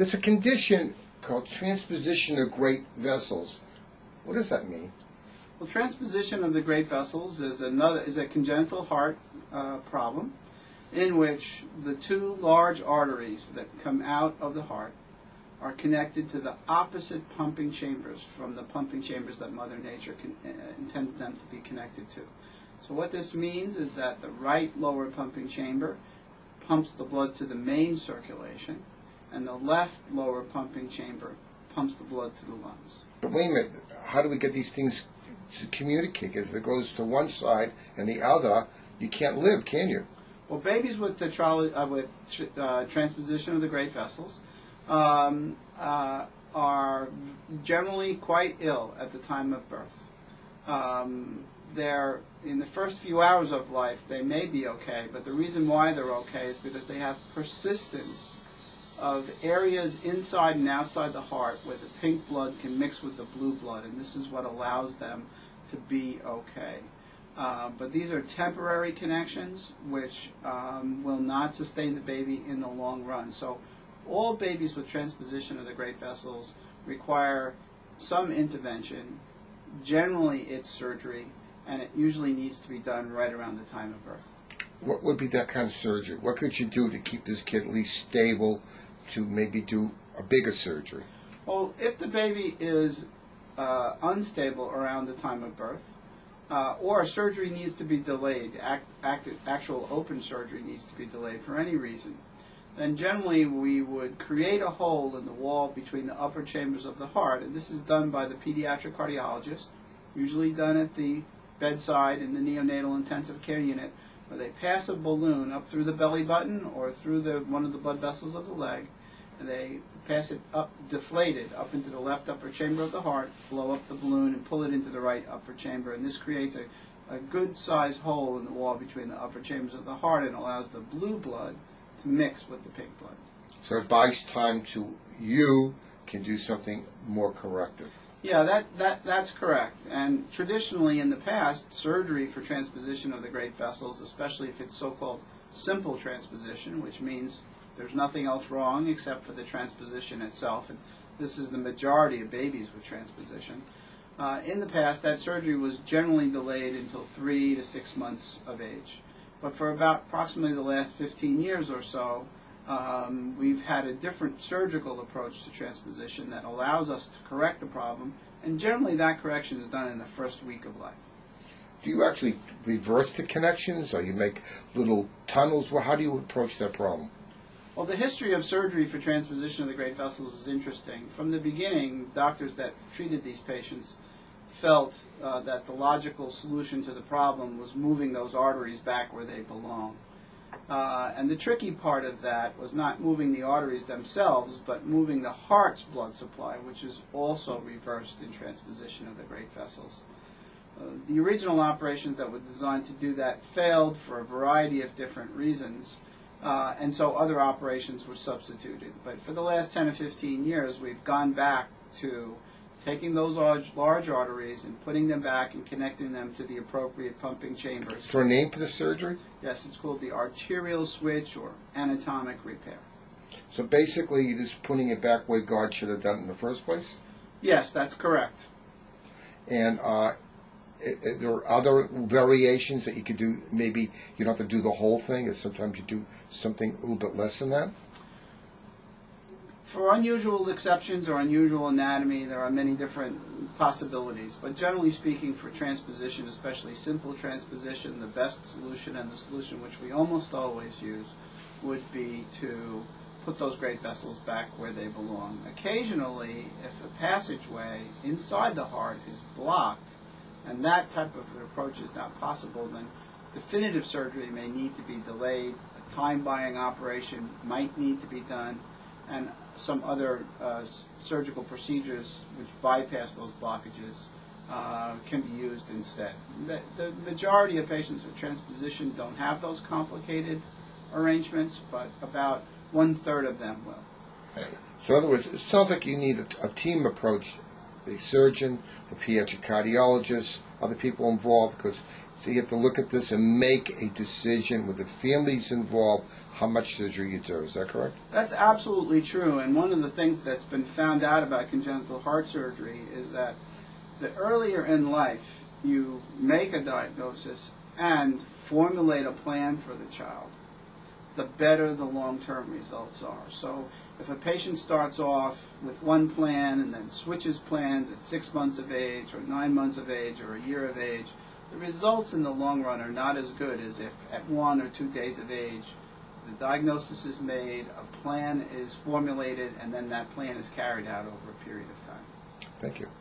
There's a condition called transposition of great vessels. What does that mean? Well, transposition of the great vessels is a congenital heart problem, in which the two large arteries that come out of the heart are connected to the opposite pumping chambers from the pumping chambers that Mother Nature intended them to be connected to. So what this means is that the right lower pumping chamber pumps the blood to the main circulation, and the left lower pumping chamber pumps the blood to the lungs. But wait a minute, how do we get these things to communicate? Because if it goes to one side and the other, you can't live, can you? Well, babies with transposition of the great vessels are generally quite ill at the time of birth. They're in the first few hours of life, they may be okay, but the reason why they're okay is because they have persistence of areas inside and outside the heart where the pink blood can mix with the blue blood, and this is what allows them to be okay. But these are temporary connections which will not sustain the baby in the long run. So all babies with transposition of the great vessels require some intervention. Generally it's surgery, and it usually needs to be done right around the time of birth. What would be that kind of surgery? What could you do to keep this kid at least stable, to maybe do a bigger surgery? Well, if the baby is unstable around the time of birth, or surgery needs to be delayed, actual open surgery needs to be delayed for any reason, then generally we would create a hole in the wall between the upper chambers of the heart, and this is done by the pediatric cardiologist, usually done at the bedside in the neonatal intensive care unit, where they pass a balloon up through the belly button or through one of the blood vessels of the leg, and they pass it up, deflated, up into the left upper chamber of the heart, blow up the balloon and pull it into the right upper chamber, and this creates a good-sized hole in the wall between the upper chambers of the heart and allows the blue blood to mix with the pink blood. So it buys time to you can do something more corrective. Yeah, that's correct. And traditionally in the past, surgery for transposition of the great vessels, especially if it's so-called simple transposition, which means there's nothing else wrong except for the transposition itself, and this is the majority of babies with transposition, in the past that surgery was generally delayed until 3 to 6 months of age. But for about approximately the last 15 years or so, we've had a different surgical approach to transposition that allows us to correct the problem, and generally that correction is done in the first week of life. Do you actually reverse the connections, or you make little tunnels? Well, how do you approach that problem? Well, the history of surgery for transposition of the great vessels is interesting. From the beginning, doctors that treated these patients felt that the logical solution to the problem was moving those arteries back where they belong. And the tricky part of that was not moving the arteries themselves, but moving the heart's blood supply, which is also reversed in transposition of the great vessels. The original operations that were designed to do that failed for a variety of different reasons, and so other operations were substituted. But for the last 10 or 15 years, we've gone back to taking those large arteries and putting them back and connecting them to the appropriate pumping chambers. Is there a name for the surgery? Yes, it's called the arterial switch or anatomic repair. So basically you're just putting it back where God should have done it in the first place? Yes, that's correct. And there are other variations that you could do. Maybe you don't have to do the whole thing, and sometimes you do something a little bit less than that? For unusual exceptions or unusual anatomy, there are many different possibilities, but generally speaking, for transposition, especially simple transposition, the best solution and the solution which we almost always use would be to put those great vessels back where they belong. Occasionally, if a passageway inside the heart is blocked and that type of an approach is not possible, then definitive surgery may need to be delayed, a time-buying operation might need to be done, and some other surgical procedures which bypass those blockages can be used instead. The majority of patients with transposition don't have those complicated arrangements, but about 1/3 of them will. So in other words, it sounds like you need a team approach, the surgeon, the pediatric cardiologist, other people involved, because so you have to look at this and make a decision with the families involved how much surgery you do. Is that correct? That's absolutely true. And one of the things that's been found out about congenital heart surgery is that the earlier in life you make a diagnosis and formulate a plan for the child, the better the long-term results are. So if a patient starts off with one plan and then switches plans at 6 months of age or 9 months of age or a year of age, the results in the long run are not as good as if at 1 or 2 days of age the diagnosis is made, a plan is formulated, and then that plan is carried out over a period of time. Thank you.